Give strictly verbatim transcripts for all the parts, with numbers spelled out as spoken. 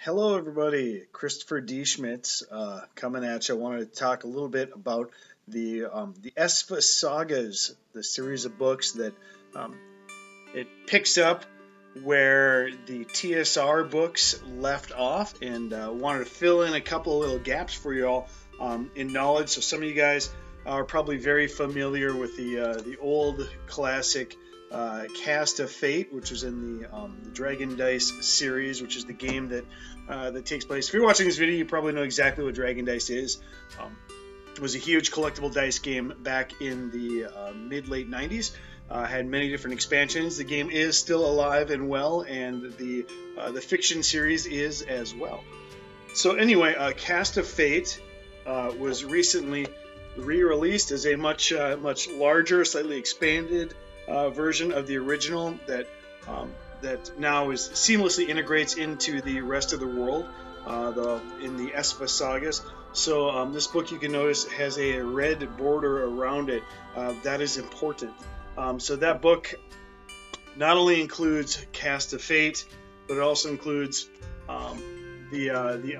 Hello everybody, Christopher D. Schmitz uh, coming at you. I wanted to talk a little bit about the um, the Esfah Sagas, the series of books that um, it picks up where the T S R books left off, and uh, wanted to fill in a couple of little gaps for you all um, in knowledge. So some of you guys are probably very familiar with the uh, the old classic Uh, Cast of Fate, which is in the, um, the Dragon Dice series, which is the game that uh, that takes place. If you're watching this video, you probably know exactly what Dragon Dice is. Um, it was a huge collectible dice game back in the uh, mid-late nineties. Uh, had many different expansions. The game is still alive and well, and the uh, the fiction series is as well. So anyway, uh, Cast of Fate uh, was recently re-released as a much uh, much larger, slightly expanded Uh, version of the original that um, that now is seamlessly integrates into the rest of the world uh, the, in the Esfah Sagas. So um, this book, you can notice, has a red border around it. Uh, that is important. Um, so that book not only includes Cast of Fate, but it also includes um, the uh, the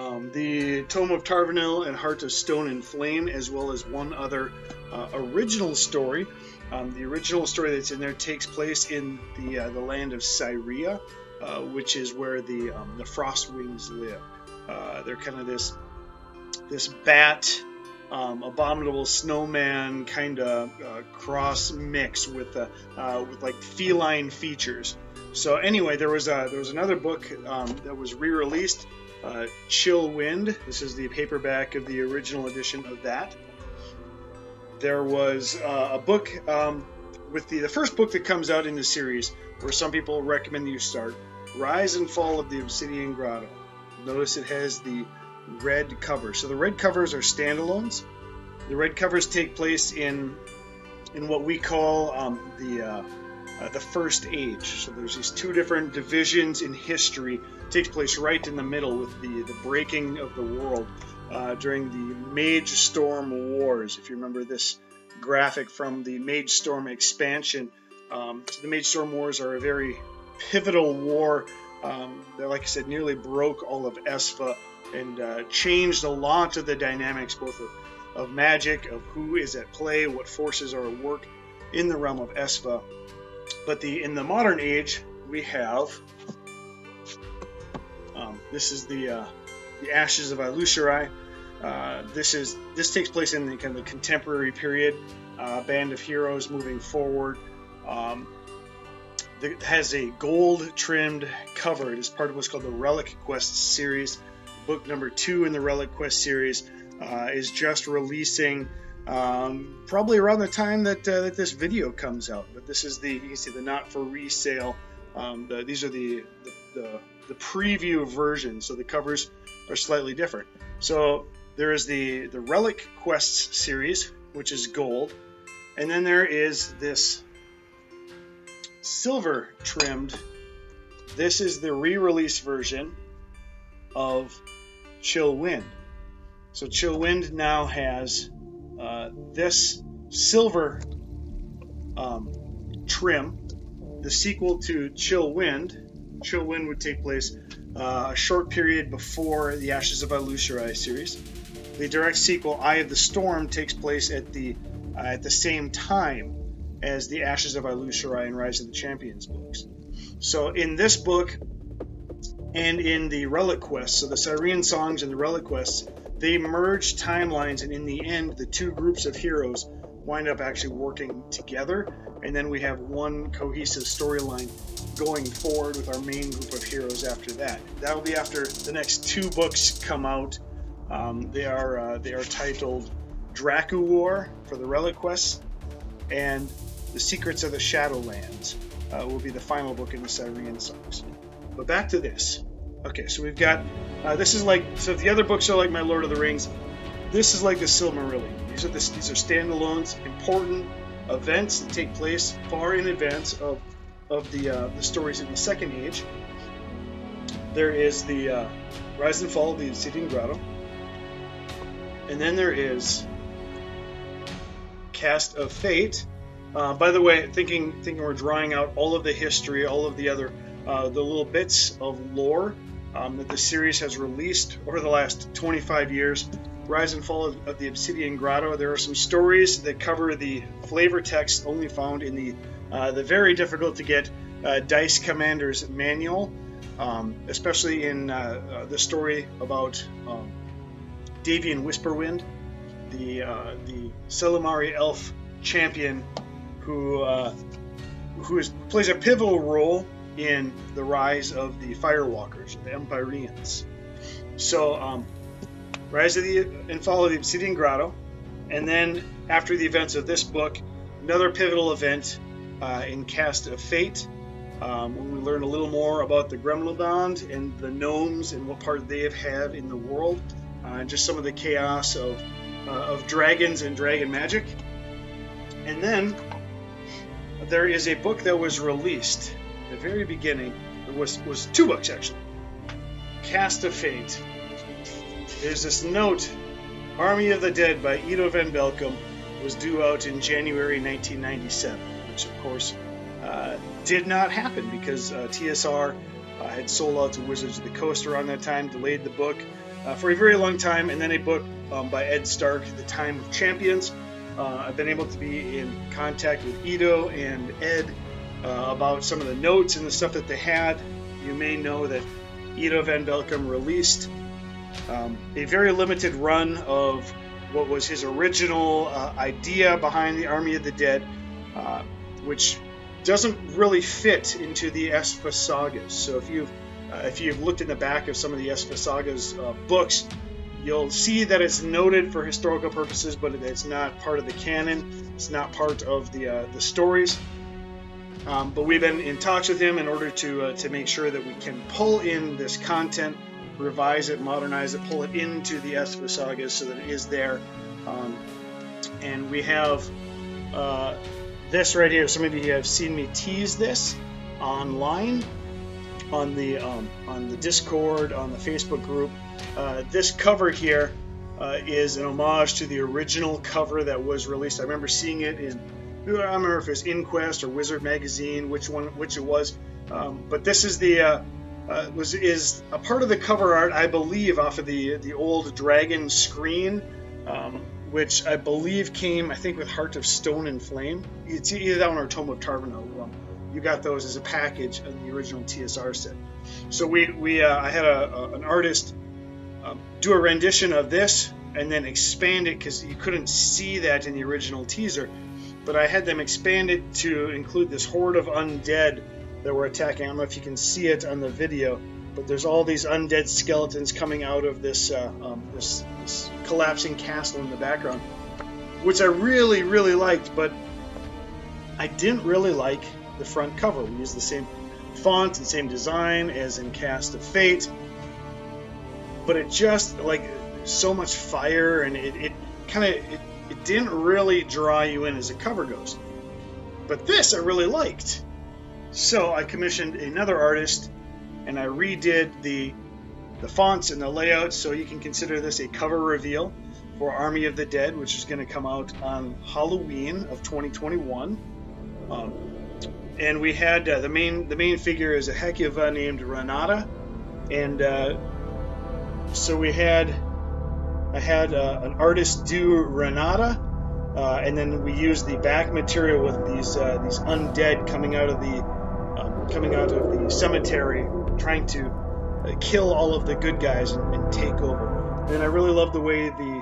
um, the Tome of Tarvanehl and Heart of Stone and Flame, as well as one other uh, original story. Um, the original story that's in there takes place in the uh, the land of Cyria, uh, which is where the um, the Frostwings live. Uh, they're kind of this this bat, um, abominable snowman kind of uh, cross mix with uh, uh, with like feline features. So anyway, there was a there was another book um, that was re-released, uh, Chill Wind. This is the paperback of the original edition of that. There was uh, a book um, with the, the first book that comes out in the series where some people recommend you start, Rise and Fall of the Obsidian Grotto. Notice it has the red cover. So the red covers are standalones. The red covers take place in in what we call um, the uh, uh, the First Age. So there's these two different divisions in history. It takes place right in the middle with the, the breaking of the world. Uh, during the Mage Storm Wars, if you remember this graphic from the Mage Storm expansion. Um, so the Mage Storm Wars are a very pivotal war um, that, like I said, nearly broke all of Esfah and uh, changed a lot of the dynamics, both of, of magic, of who is at play, what forces are at work in the realm of Esfah. But the in the modern age, we have... Um, this is the... Uh, The Ashes of Ailushurai. Uh, this is this takes place in the kind of the contemporary period. Uh, band of heroes moving forward. Um, it has a gold-trimmed cover. It is part of what's called the Relic Quest series. Book number two in the Relic Quest series uh, is just releasing, um, probably around the time that uh, that this video comes out. But this is the you can see the not for resale. Um, the, these are the the, the the preview version, so the covers are slightly different. So there is the, the Relic Quest series, which is gold, and then there is this silver trimmed. This is the re-release version of Chill Wind. So Chill Wind now has uh, this silver um, trim, the sequel to Chill Wind. Chill Wind would take place uh, a short period before the Ashes of Ailushurai series. The direct sequel, Eye of the Storm, takes place at the uh, at the same time as the Ashes of Ailushurai and Rise of the Champions books. So in this book and in the Relic Quest, so the Cyrene Songs and the Relic Quests, they merge timelines, and in the end, the two groups of heroes wind up actually working together, and then we have one cohesive storyline going forward with our main group of heroes after that. That'll be after the next two books come out. Um, they are uh, they are titled Dracu War for the Relic Quest, and The Secrets of the Shadowlands uh, will be the final book in the Cyrene Songs. But back to this. Okay, so we've got, uh, this is like, so if the other books are like my Lord of the Rings, this is like the Silmarillion. These are, the, these are standalones, important events that take place far in advance of of the uh, the stories in the Second Age. There is the uh, Rise and Fall of the Obsidian Grotto, and then there is Cast of Fate. Uh, by the way, thinking thinking we're drawing out all of the history, all of the other uh, the little bits of lore. um, that the series has released over the last twenty-five years. Rise and Fall of the Obsidian Grotto. There are some stories that cover the flavor text only found in the uh, the very difficult to get uh, Dice Commander's manual, um, especially in uh, uh, the story about um, Davian Whisperwind, the uh, the Selimari elf champion who uh, who is, plays a pivotal role in the rise of the Firewalkers, the Empyreans. So. Um, Rise of the and Fall of the Obsidian Grotto, and then after the events of this book, another pivotal event uh, in Cast of Fate, um, when we learn a little more about the Gremlodon and the gnomes and what part they have had in the world, uh, and just some of the chaos of uh, of dragons and dragon magic. And then there is a book that was released at the very beginning. It was was two books actually. Cast of Fate. There's this note, Army of the Dead by Ido Van Belkom was due out in January nineteen ninety-seven, which of course uh, did not happen because uh, T S R uh, had sold out to Wizards of the Coast around that time, delayed the book uh, for a very long time, and then a book um, by Ed Stark, The Time of Champions. Uh, I've been able to be in contact with Ido and Ed uh, about some of the notes and the stuff that they had. You may know that Ido Van Belkom released Um, a very limited run of what was his original uh, idea behind the Army of the Dead, uh, which doesn't really fit into the Esfah Sagas. So if you've uh, if you've looked in the back of some of the Esfah Sagas uh, books, you'll see that it's noted for historical purposes, but it's not part of the canon. It's not part of the uh, the stories. Um, but we've been in talks with him in order to uh, to make sure that we can pull in this content, revise it, modernize it, pull it into the Esfah Sagas so that it is there. Um, and we have uh, this right here. Some of you have seen me tease this online, on the um, on the Discord, on the Facebook group. Uh, this cover here uh, is an homage to the original cover that was released. I remember seeing it in, I don't remember if it was InQuest or Wizard Magazine, which one, which it was. Um, but this is the uh, Uh, was is a part of the cover art, I believe, off of the the old dragon screen, um, which I believe came, I think, with Heart of Stone and Flame. It's either that one or Tome of Tarvanehl. Um, you got those as a package in the original T S R set. So we we uh, I had a, a an artist um, do a rendition of this and then expand it because you couldn't see that in the original teaser, but I had them expand it to include this horde of undead that we're attacking. I don't know if you can see it on the video, but there's all these undead skeletons coming out of this uh, um, this, this collapsing castle in the background, which I really, really liked, but I didn't really like the front cover. We used the same font and same design as in Cast of Fate, but it just, like, so much fire, and it, it kind of, it, it didn't really draw you in as a cover goes. But this I really liked. So I commissioned another artist, and I redid the the fonts and the layout, so you can consider this a cover reveal for Army of the Dead, which is going to come out on Halloween of twenty twenty-one. Um, and we had uh, the main the main figure is a Hekiva named Renata, and uh, so we had I had uh, an artist do Renata. Uh, and then we used the back material with these uh, these undead coming out of the um, coming out of the cemetery, trying to uh, kill all of the good guys and, and take over. And I really love the way the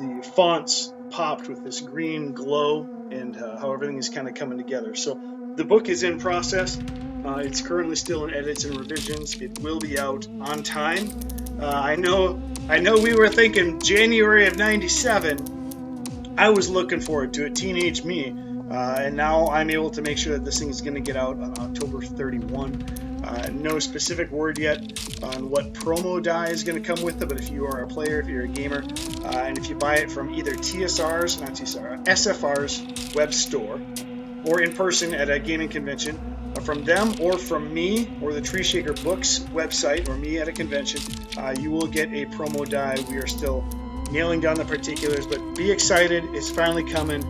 the fonts popped with this green glow and uh, how everything is kind of coming together. So the book is in process. Uh, it's currently still in edits and revisions. It will be out on time. Uh, I know I know we were thinking January of ninety-seven. I was looking forward to it, teenage me, uh, and now I'm able to make sure that this thing is going to get out on October thirty-first. Uh, no specific word yet on what promo die is going to come with it, but if you are a player, if you're a gamer, uh, and if you buy it from either T S R's, not T S R, S F R's web store, or in person at a gaming convention, from them or from me or the Tree Shaker Books website or me at a convention, uh, you will get a promo die. We are still nailing down the particulars, but be excited, it's finally coming.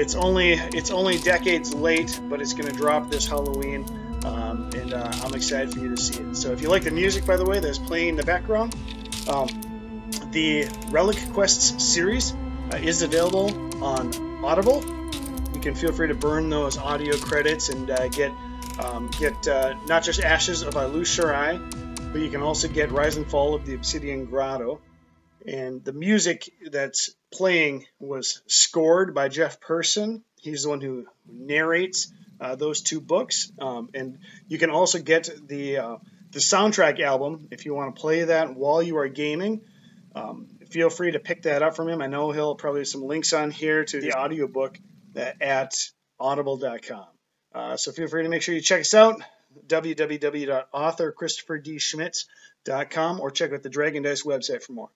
It's only it's only decades late, but it's going to drop this Halloween. Um, and uh, I'm excited for you to see it. So if you like the music, by the way, that's playing in the background, um, the Relic Quests series uh, is available on Audible. You can feel free to burn those audio credits and uh, get um, get uh, not just Ashes of Ailushurai, but you can also get Rise and Fall of the Obsidian Grotto. And the music that's playing was scored by Jeff Persson. He's the one who narrates uh, those two books. Um, and you can also get the uh, the soundtrack album if you want to play that while you are gaming. Um, feel free to pick that up from him. I know he'll probably have some links on here to the audiobook at audible dot com. Uh, so feel free to make sure you check us out, w w w dot author christopher d schmitz dot com, or check out the Dragon Dice website for more.